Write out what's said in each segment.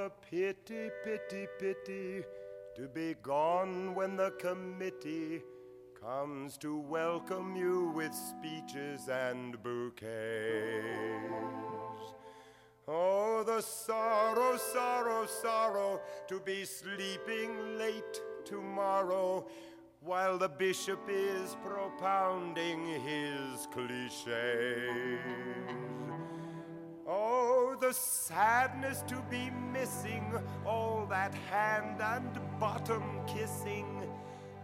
rather pity to be gone when the committee comes to welcome you with speeches and bouquets. Oh, the sorrow to be sleeping late tomorrow while the bishop is propounding his cliches. Oh, the sadness to be missing all that hand and bottom kissing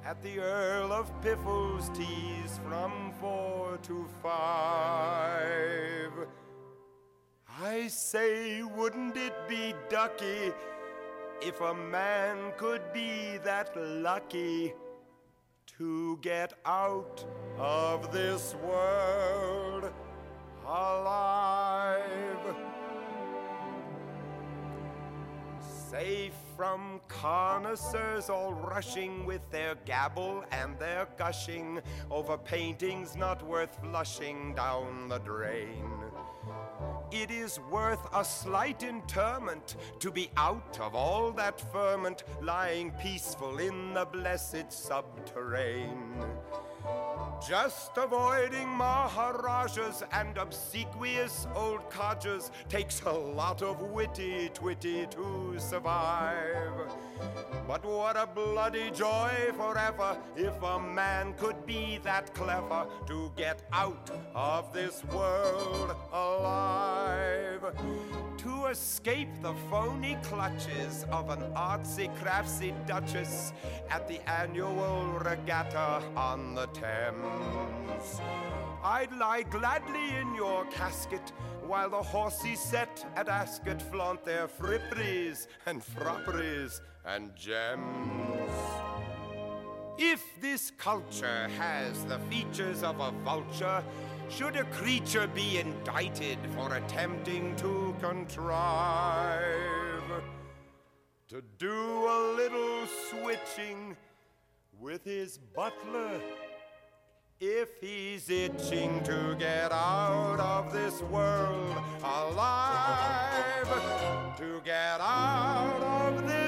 at the Earl of Piffle's teas from 4 to 5. I say, wouldn't it be ducky if a man could be that lucky to get out of this world alive? Safe from connoisseurs all rushing with their gabble and their gushing over paintings not worth flushing down the drain. It is worth a slight interment to be out of all that ferment lying peaceful in the blessed subterrane. Just avoiding maharajas and obsequious old codgers takes a lot of witty twitty to survive. But what a bloody joy forever if a man could be that clever to get out of this world alive. To escape the phony clutches of an artsy-craftsy duchess at the annual regatta on the Thames. I'd lie gladly in your casket while the horsey set at Ascot flaunt their fripperies and frapperies and gems. If this culture has the features of a vulture, should a creature be indicted for attempting to contrive to do a little switching with his butler if he's itching to get out of this world alive, to get out of this